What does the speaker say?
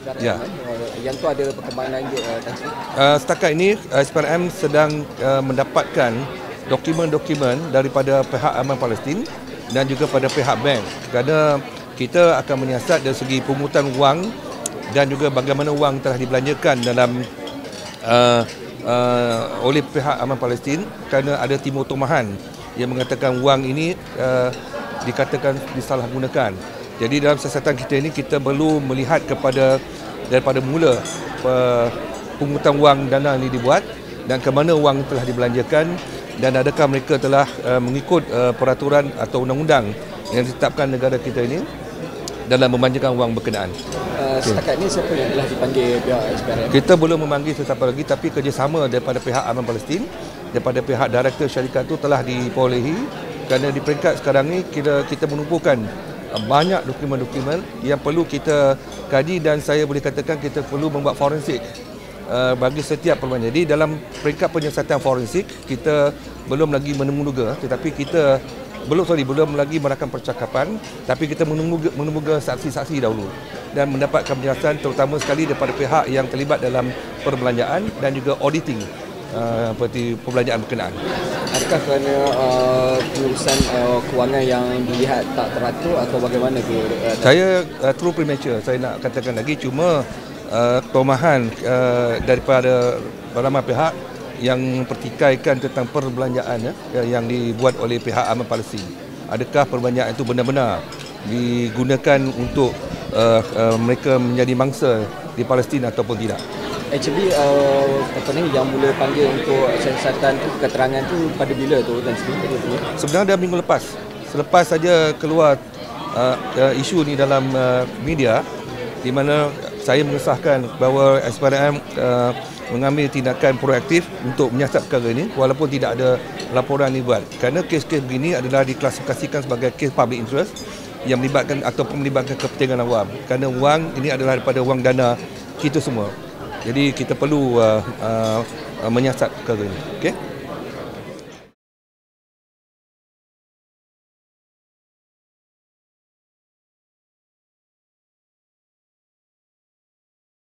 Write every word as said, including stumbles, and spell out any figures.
saudara ya. Yang tu ada perkembangan lanjut uh, Tan Sri? Uh, setakat ini S P R M sedang uh, mendapatkan dokumen-dokumen daripada pihak Aman Palestin dan juga pada pihak bank, kerana kita akan menyiasat dari segi pungutan wang dan juga bagaimana wang telah dibelanjakan dalam uh, uh, oleh pihak Aman Palestin, kerana ada timur tumahan yang mengatakan wang ini uh, dikatakan disalahgunakan. Jadi dalam siasatan kita ini, kita perlu melihat kepada daripada mula pungutan wang dana ini dibuat dan ke mana wang telah dibelanjakan, dan adakah mereka telah uh, mengikut uh, peraturan atau undang-undang yang ditetapkan negara kita ini dalam membelanjakan wang berkenaan. Uh, setakat ini siapa yang telah dipanggil pihak S P R M? Kita belum memanggil sesiapa lagi, tapi kerjasama daripada pihak Aman Palestin, daripada pihak Direktur Syarikat itu telah diperolehi, kerana di peringkat sekarang ini kita, kita menumpukan banyak dokumen-dokumen yang perlu kita kaji, dan saya boleh katakan kita perlu membuat forensik uh, bagi setiap perubahan. Jadi dalam peringkat penyiasatan forensik, kita belum lagi menunggu-nunggu, tetapi kita belum sorry, belum lagi merakan percakapan, tapi kita menunggu menunggu saksi-saksi dahulu dan mendapat penjelasan terutama sekali daripada pihak yang terlibat dalam perbelanjaan dan juga auditing uh, seperti perbelanjaan berkenaan. Adakah kerana uh, pengurusan uh, kewangan yang dilihat tak teratur atau bagaimana ke? Uh, saya uh, true premature, saya nak katakan lagi, cuma uh, tomahan uh, daripada ramai pihak yang pertikaikan tentang perbelanjaan ya, yang dibuat oleh pihak Aman Palestin. Adakah perbelanjaan itu benar-benar digunakan untuk uh, uh, mereka menjadi mangsa di Palestin ataupun tidak? Actually, uh, apa ni yang mula panggil untuk siasatan tu, keterangan tu pada bila tu Tan Sri? Sebenarnya dah minggu lepas. Selepas saja keluar uh, uh, isu ni dalam uh, media, di mana saya mengesahkan bahawa S P R M uh, mengambil tindakan proaktif untuk menyiasat perkara ini walaupun tidak ada laporan dibuat, kerana kes-kes begini adalah diklasifikasikan sebagai kes public interest yang melibatkan atau melibatkan kepentingan awam, kerana wang ini adalah daripada wang dana kita semua. Jadi kita perlu uh, uh, menyiasat perkara ini. Okay?